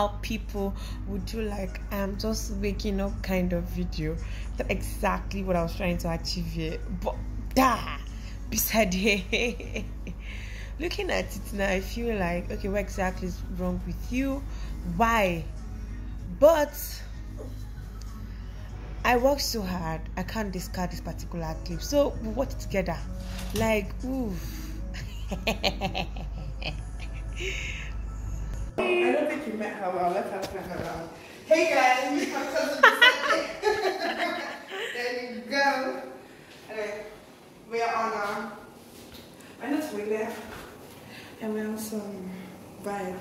how people would do like I'm just waking up kind of video. That's exactly what I was trying to achieve here. But beside here, looking at it now, I feel like, okay, what exactly is wrong with you? Why? But I worked so hard, I can't discard this particular clip. So we worked together. Like, oof. I don't think you met her well. Let's have her around. Hey guys, you have something to say. There you go. Right. We are on our minus we left and we're on some vibe.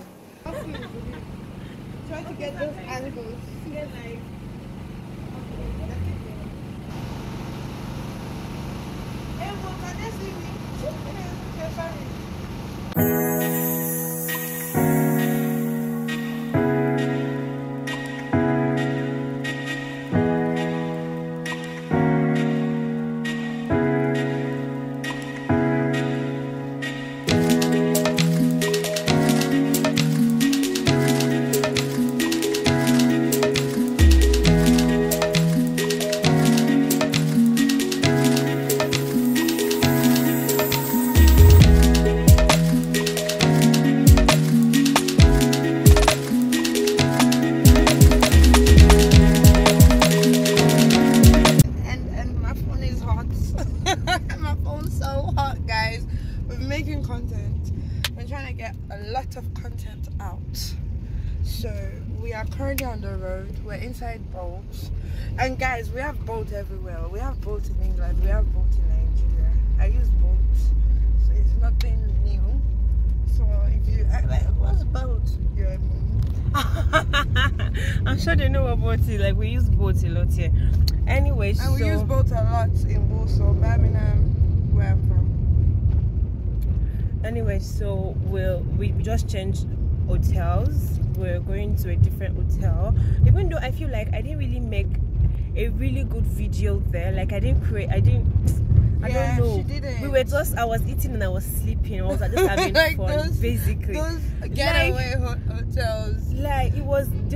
Try to get those angles. Yeah, like inside bolts, and guys, we have bolts everywhere. We have bolts in England, we have bolts in Nigeria. I use bolts, so it's nothing new. So if you like, what's bolt? Yeah. I'm sure they know what bolt is. Like, we use boats a lot here. Anyway, and so we use boats a lot in Warsaw, Birmingham, where I'm from. Anyway, so we just changed hotels. We're going to a different hotel, even though I feel like I didn't really make a really good video there. Like, I don't know. She didn't. I was eating and I was sleeping. I was just having like fun, basically. Those getaway hotels. Like, the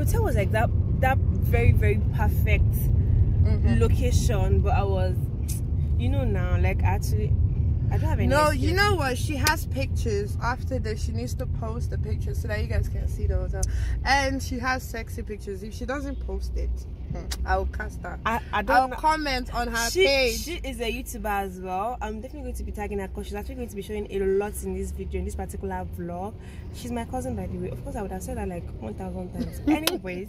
hotel was like that very, very perfect location, but I was, you know, now, like, actually I don't have any. No, you know what? She has pictures. After this, she needs to post the pictures so that you guys can see the hotel. And she has sexy pictures. If she doesn't post it, I will cast her. I'll comment on her page. She is a YouTuber as well. I'm definitely going to be tagging her because she's actually going to be showing a lot in this video, in this particular vlog. She's my cousin, by the way. Of course, I would have said that like 1,000 times. Anyway,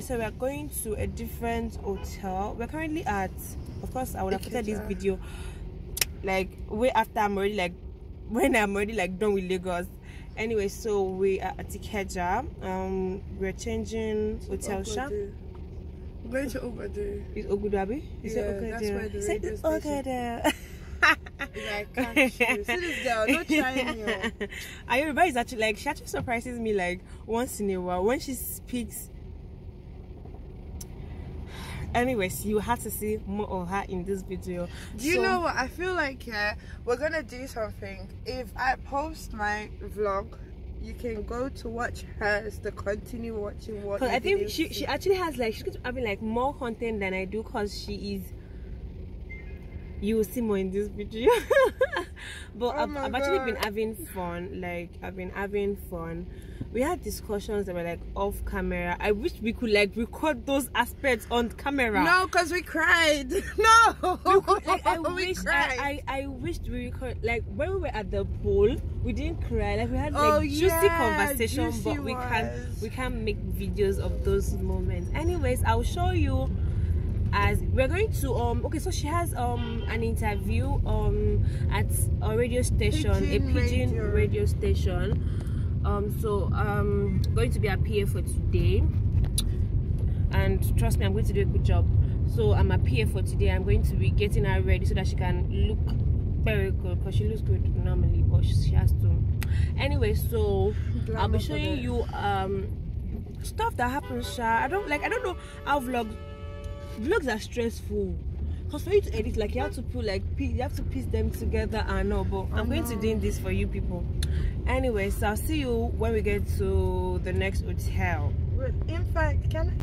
so we're going to a different hotel. We're currently at, of course, I would have put this video like way after I'm already done with Lagos. Anyway, so we are at Ikeja. We're changing hotel shop. We're going to Ogudu. It's Ogudu, Abi? Yeah, that's where the radio station. Ogudu. Like, see this girl, don't try me. Ayuba is actually like, she actually surprises me like once in a while when she speaks. Anyways, you have to see more of her in this video. Do you know what? I feel like we're gonna do something. If I post my vlog, you can go to watch hers to continue watching what. I think she actually has like, she's going to have like more content than I do because she is. You will see more in this video. But I've actually been having fun. Like, I've been having fun. We had discussions that were like off camera. I wish we could like record those aspects on camera. No, because we cried. No, I wished we record, like when we were at the pool we didn't cry. Like, we had like juicy conversation, but we can't make videos of those moments. Anyways, I'll show you. As we're going to okay, so she has an interview at a radio station, a Pidgin radio station. Going to be a PA for today, and trust me, I'm going to do a good job. So I'm a PA for today. I'm going to be getting her ready so that she can look very good, because she looks good normally, but she has to. Anyway, so I'll be showing you stuff that happens. I don't know how vlogs are stressful, because for you to edit, like you have to piece them together and all, but I'm going to do this for you people. Anyway, so I'll see you when we get to the next hotel. In fact, can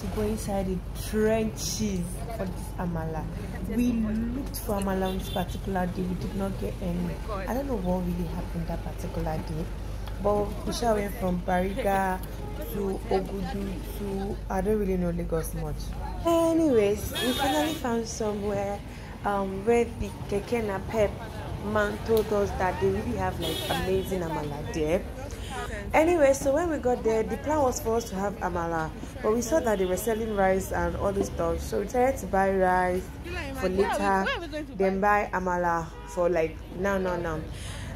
to go inside the trenches for this amala. We looked for amala on this particular day. We did not get any. I don't know what really happened that particular day, but Kusha went from Bariga to Ogudu to, I don't really know Lagos much. Anyways, we finally found somewhere where the keke napep man told us that they really have like amazing amala there. Anyway, so when we got there, the plan was for us to have amala, but we saw that they were selling rice and all this stuff, so we tried to buy rice for later, then buy amala for like now.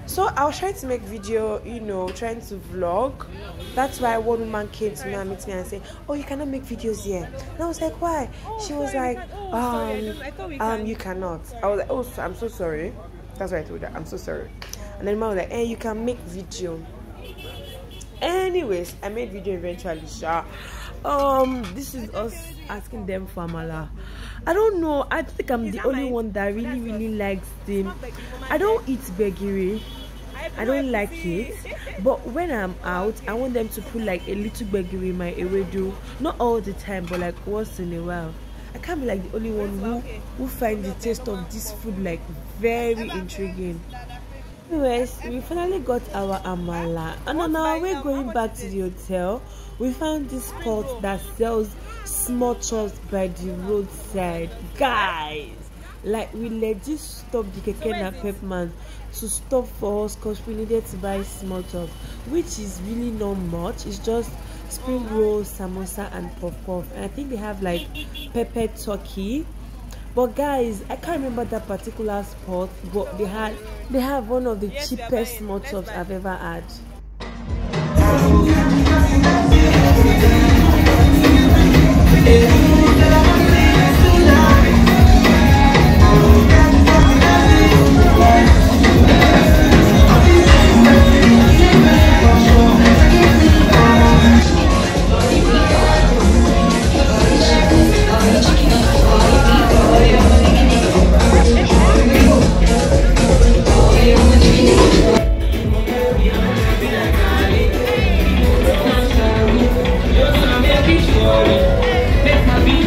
So I was trying to make video, you know, trying to vlog. That's why one woman came to me and meet me and said, "Oh, you cannot make videos here." And I was like, "Why?" She was like, "You cannot." I was like, "Oh, I'm so sorry." That's why I told her, "I'm so sorry." And then I was like, "Hey, you can make video." Anyways, I made video eventually, sha. This is us asking them for amala. I don't know, I think I'm the only one that really likes them. I don't eat begiri, I don't like it, but when I'm out, I want them to put like a little begiri in my ewedu. Not all the time, but like once in a while. I can't be like the only one who finds the taste of this food like very intriguing. Anyways, we finally got our amala, and on our way going back to the hotel, we found this spot that sells small chops by the roadside. Guys, like we legit stopped the keke napep man to stop for us because we needed to buy small chops, which is really not much. It's just spring rolls, samosa, and puff puff, and I think they have like pepper turkey. But guys, I can't remember that particular spot, but they have one of the cheapest small chops I've ever had. Let my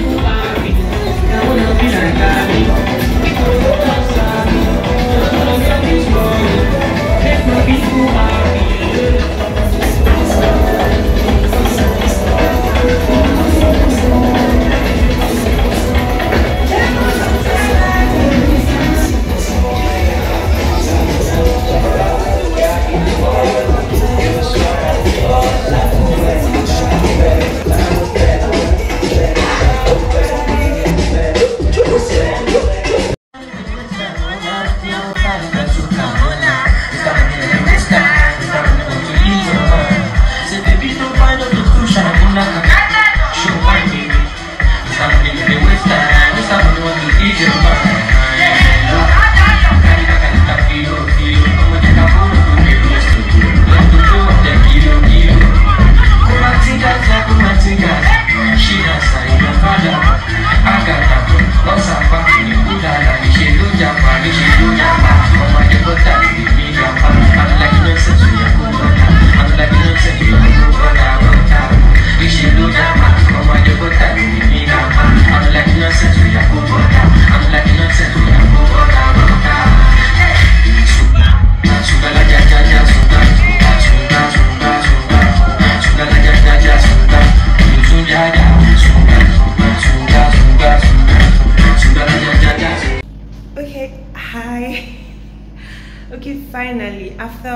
Okay, finally, after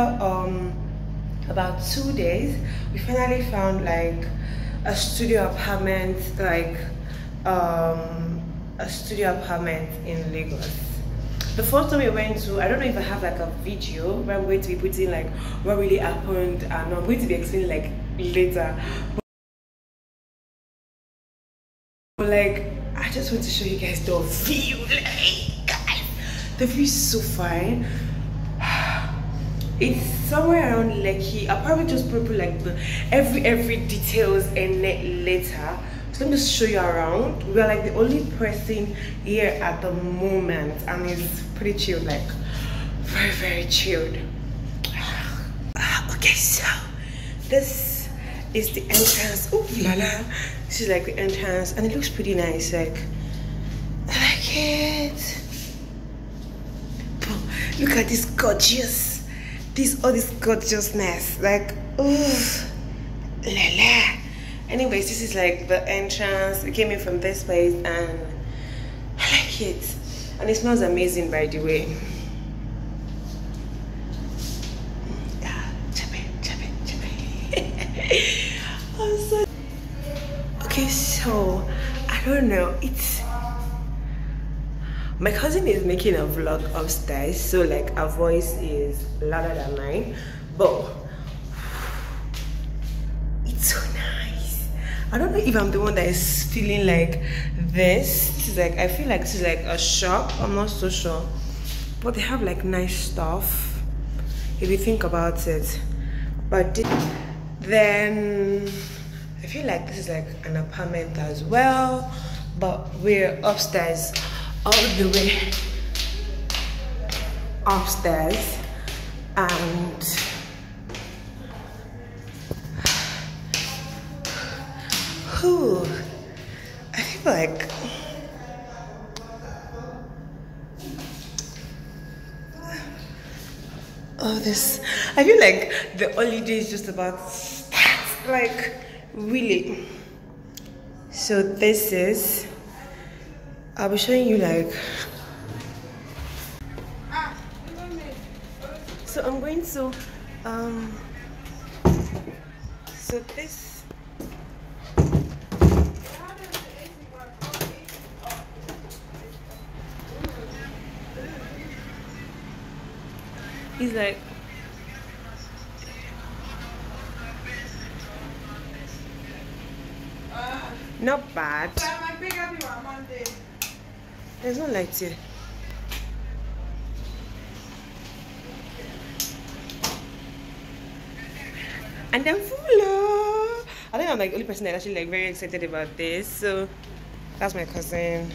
about 2 days, we finally found like a studio apartment, a studio apartment in Lagos. The first time we went to, I don't know if I have like a video where I'm going to be putting like what really happened, and I'm going to be explaining like later. But like, I just want to show you guys the view. Like, guys, the view is so fine. It's somewhere around Lekki. I'll probably just put like the every details in it later. So let me just show you around. We are like the only person here at the moment, and it's pretty chilled, like very chilled. Okay, so this is the entrance. Oh la la! This is like the entrance, and it looks pretty nice. Like I like it. Look at this gorgeous. all this gorgeousness, like ooh, la la. Anyways, this is like the entrance. We came in from this place, and I like it, and it smells amazing, by the way. Okay, so I don't know, it's my cousin is making a vlog upstairs, so like her voice is louder than mine, but it's so nice. I don't know if I'm the one that is feeling like this. Like I feel like this is like a shop, I'm not so sure, but they have like nice stuff if you think about it. But then I feel like this is like an apartment as well, but we're upstairs. All the way upstairs, and whew, I feel like I feel like the holiday is just about like really. So this is, I'll be showing you like. So I'm going to so this, he's like, not bad. There's no lights here. And I'm full of, I think I'm like the only person that actually like very excited about this. So that's my cousin.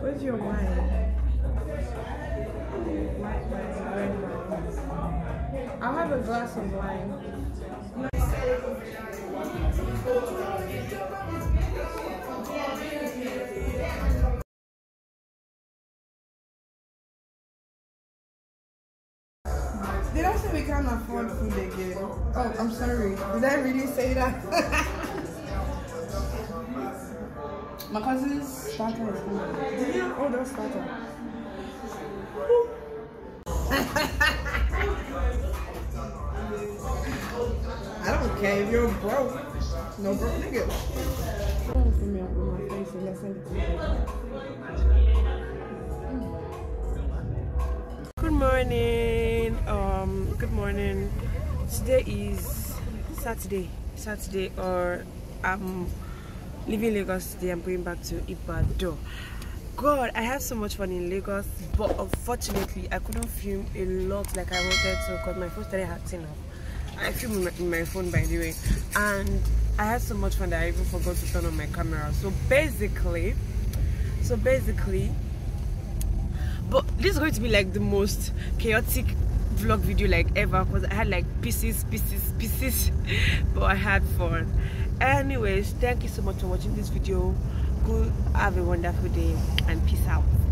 Where's your wine? I'll have a glass of wine. No. They don't say we can't afford food again. Oh, I'm sorry. Did I really say that? My cousin's starter is food. Did you order starter? I don't care if you're broke. No broke nigga. Good morning. Good morning. Today is Saturday, or I'm leaving Lagos today. I'm going back to Ibadan. God, I have so much fun in Lagos, but unfortunately I couldn't film a lot like I wanted to because my phone started acting up. I filmed my phone, by the way, and I had so much fun that I even forgot to turn on my camera. So basically, but this is going to be like the most chaotic vlog video like ever because I had like pieces, but I had fun. Anyways, thank you so much for watching this video. Have a wonderful day and peace out.